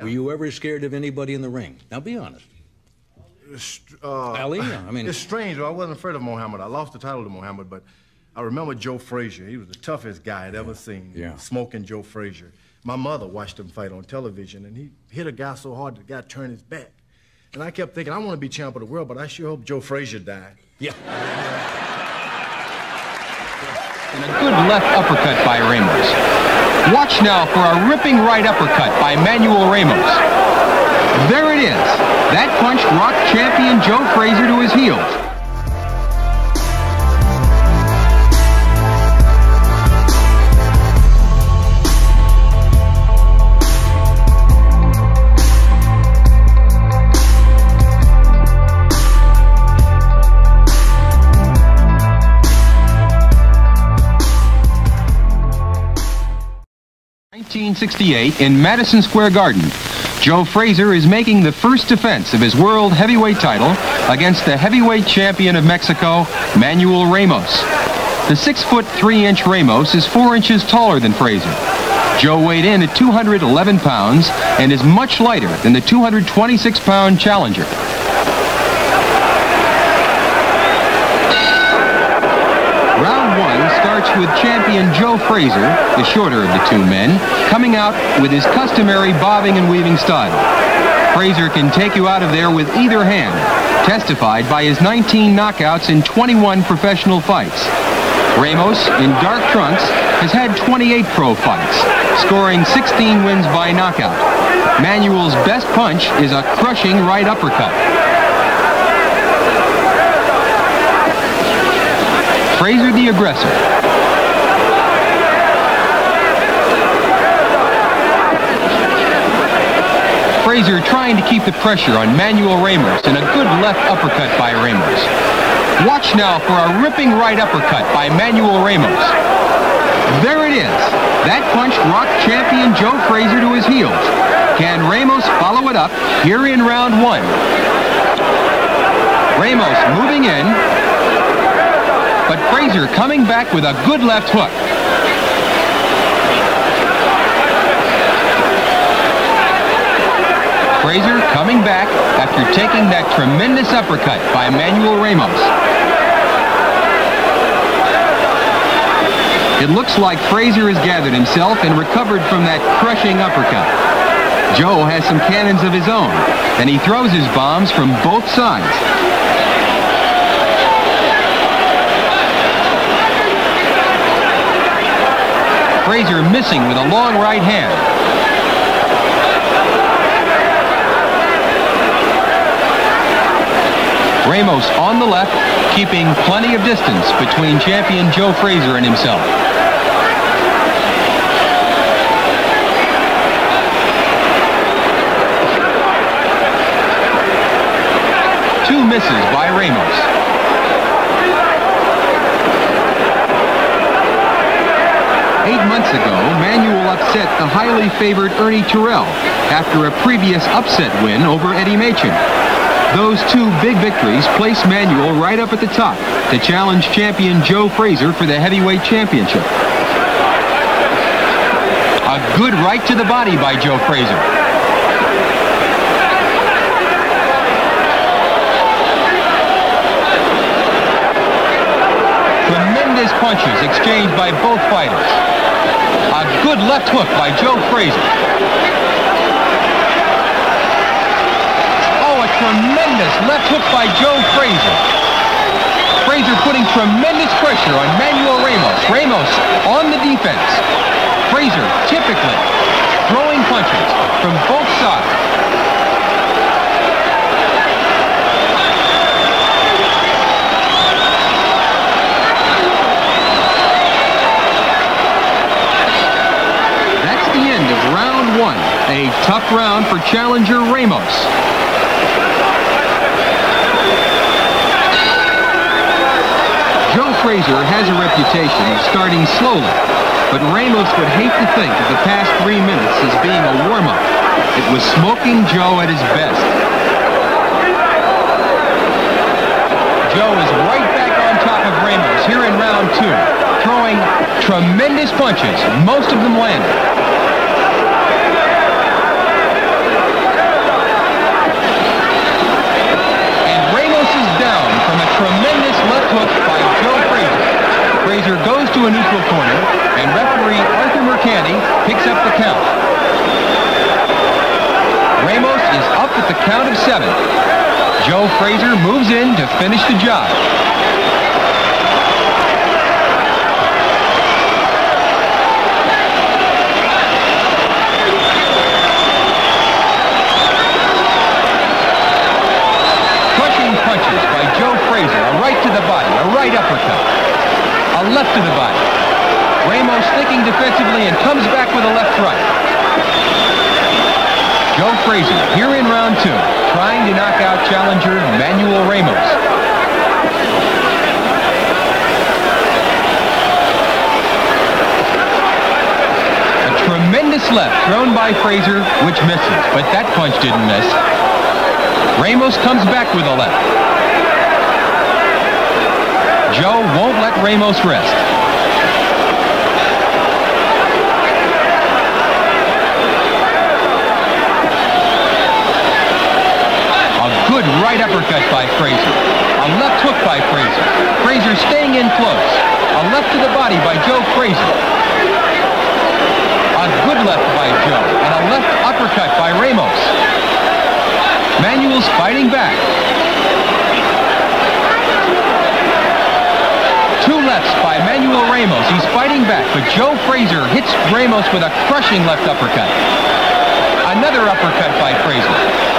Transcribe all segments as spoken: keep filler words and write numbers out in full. Were you ever scared of anybody in the ring? Now, be honest. Uh, Ali? I mean, it's strange. I wasn't afraid of Muhammad. I lost the title to Muhammad, but I remember Joe Frazier. He was the toughest guy I'd yeah. ever seen. Yeah. Smoking Joe Frazier. My mother watched him fight on television, and he hit a guy so hard that the guy turned his back. And I kept thinking, I want to be champ of the world, but I sure hope Joe Frazier died. Yeah. And a good left uppercut by Ramos. Watch now for a ripping right uppercut by Manuel Ramos. There it is. That punch rocked champion Joe Frazier to his heels. nineteen sixty-eight in Madison Square Garden, Joe Frazier is making the first defense of his world heavyweight title against the heavyweight champion of Mexico, Manuel Ramos. The six foot three inch Ramos is four inches taller than Frazier. Joe weighed in at two hundred eleven pounds and is much lighter than the two hundred twenty-six pound challenger. Starts with champion Joe Frazier, the shorter of the two men, coming out with his customary bobbing and weaving style. Frazier can take you out of there with either hand, testified by his nineteen knockouts in twenty-one professional fights. Ramos, in dark trunks, has had twenty-eight pro fights, scoring sixteen wins by knockout. Manuel's best punch is a crushing right uppercut. Frazier the aggressor. Frazier trying to keep the pressure on Manuel Ramos and a good left uppercut by Ramos. Watch now for a ripping right uppercut by Manuel Ramos. There it is. That punch rocked champion Joe Frazier to his heels. Can Ramos follow it up here in round one? Ramos moving in. But Frazier coming back with a good left hook. Frazier coming back after taking that tremendous uppercut by Manuel Ramos. It looks like Frazier has gathered himself and recovered from that crushing uppercut. Joe has some cannons of his own, and he throws his bombs from both sides. Frazier missing with a long right hand. Ramos on the left, keeping plenty of distance between champion Joe Frazier and himself. Two misses by Ramos. Eight months ago, Manuel upset the highly favored Ernie Terrell after a previous upset win over Eddie Machen. Those two big victories placed Manuel right up at the top to challenge champion Joe Frazier for the heavyweight championship. A good right to the body by Joe Frazier. Tremendous punches exchanged by both fighters. A good left hook by Joe Frazier. Oh, a tremendous left hook by Joe Frazier. Frazier putting tremendous pressure on Manuel Ramos. Ramos on the defense. Frazier typically throwing punches from both sides. One, a tough round for challenger Ramos. Joe Frazier has a reputation of starting slowly, but Ramos would hate to think of the past three minutes as being a warm-up. It was smoking Joe at his best. Joe is right back on top of Ramos here in round two, throwing tremendous punches, most of them landed. Frazier moves in to finish the job. Crushing punches by Joe Frazier, a right to the body, a right uppercut, a left to the body. Ramos thinking defensively and comes back with a left right. Joe Frazier, here in round two, trying to knock out challenger Manuel Ramos. A tremendous left thrown by Frazier, which misses, but that punch didn't miss. Ramos comes back with a left. Joe won't let Ramos rest. Right uppercut by Frazier. A left hook by Frazier. Frazier staying in close. A left to the body by Joe Frazier. A good left by Joe and a left uppercut by Ramos. Manuel's fighting back. Two lefts by Manuel Ramos. He's fighting back, but Joe Frazier hits Ramos with a crushing left uppercut. Another uppercut by Frazier.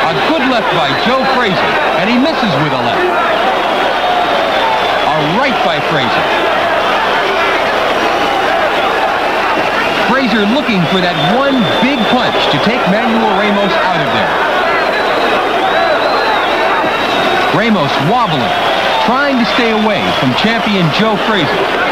A good left by Joe Frazier, and he misses with a left. A right by Frazier. Frazier looking for that one big punch to take Manuel Ramos out of there. Ramos wobbling, trying to stay away from champion Joe Frazier.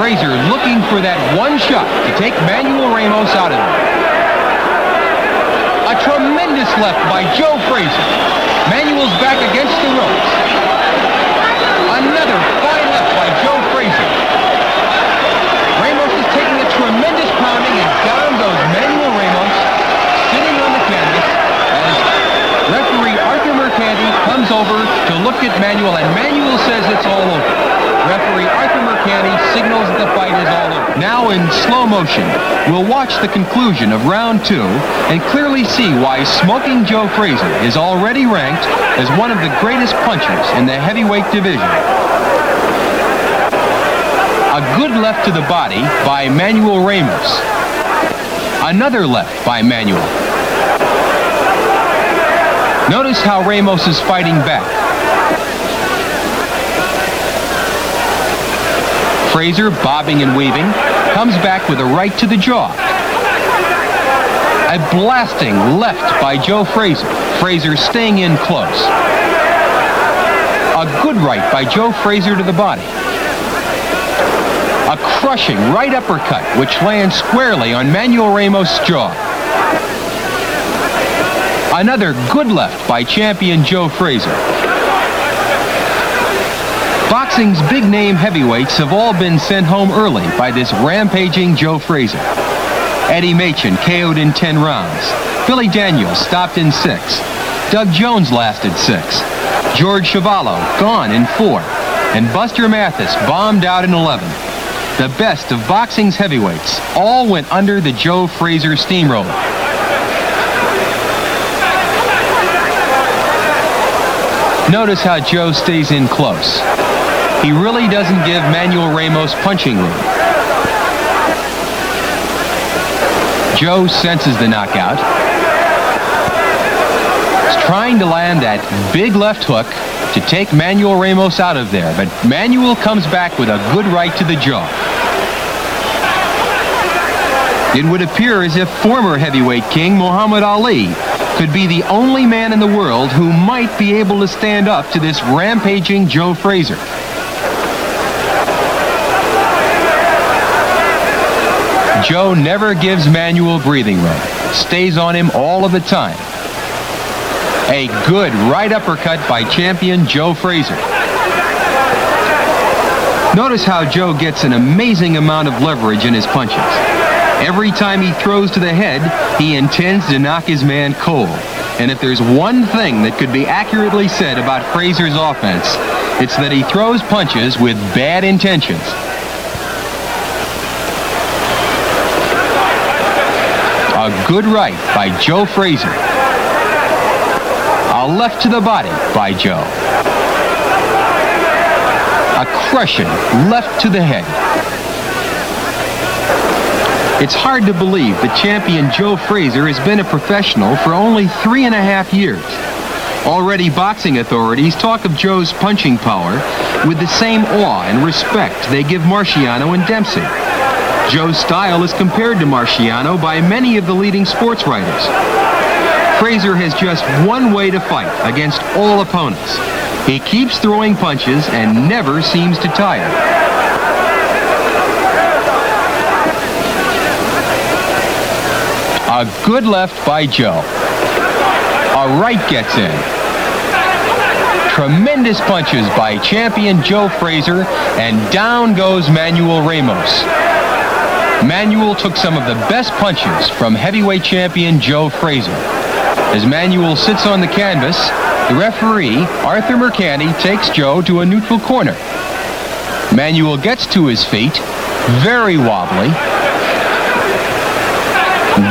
Frazier looking for that one shot to take Manuel Ramos out of it. A tremendous left by Joe Frazier. Manuel's back against the ropes. Another fine left by Joe Frazier. Ramos is taking a tremendous pounding and down goes Manuel Ramos, sitting on the canvas as referee Arthur Mercante comes over to look at Manuel, and Manuel says it's all over. Referee Arthur Mercante signals that the fight is all over. Now in slow motion, we'll watch the conclusion of round two and clearly see why Smoking Joe Frazier is already ranked as one of the greatest punchers in the heavyweight division. A good left to the body by Manuel Ramos. Another left by Manuel. Notice how Ramos is fighting back. Frazier, bobbing and weaving, comes back with a right to the jaw. A blasting left by Joe Frazier. Frazier staying in close. A good right by Joe Frazier to the body. A crushing right uppercut, which lands squarely on Manuel Ramos' jaw. Another good left by champion Joe Frazier. Boxing's big name heavyweights have all been sent home early by this rampaging Joe Frazier. Eddie Machen K O'd in ten rounds. Billy Daniels stopped in six. Doug Jones lasted six. George Chavallo gone in four. And Buster Mathis bombed out in eleven. The best of boxing's heavyweights all went under the Joe Frazier steamroller. Notice how Joe stays in close. He really doesn't give Manuel Ramos punching room. Joe senses the knockout. He's trying to land that big left hook to take Manuel Ramos out of there, but Manuel comes back with a good right to the jaw. It would appear as if former heavyweight king Muhammad Ali could be the only man in the world who might be able to stand up to this rampaging Joe Frazier. Joe never gives Manuel breathing room. Stays on him all of the time. A good right uppercut by champion Joe Frazier. Notice how Joe gets an amazing amount of leverage in his punches. Every time he throws to the head, he intends to knock his man cold. And if there's one thing that could be accurately said about Frazier's offense, it's that he throws punches with bad intentions. A good right by Joe Frazier. A left to the body by Joe. A crushing left to the head. It's hard to believe the champion Joe Frazier has been a professional for only three and a half years. Already boxing authorities talk of Joe's punching power with the same awe and respect they give Marciano and Dempsey. Joe's style is compared to Marciano by many of the leading sports writers. Frazier has just one way to fight against all opponents. He keeps throwing punches and never seems to tire. A good left by Joe. A right gets in. Tremendous punches by champion Joe Frazier, and down goes Manuel Ramos. Manuel took some of the best punches from heavyweight champion Joe Frazier. As Manuel sits on the canvas, the referee, Arthur Mercante, takes Joe to a neutral corner. Manuel gets to his feet, very wobbly.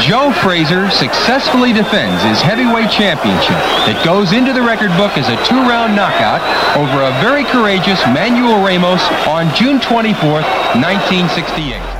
Joe Frazier successfully defends his heavyweight championship that goes into the record book as a two-round knockout over a very courageous Manuel Ramos on June twenty-fourth, nineteen sixty-eight.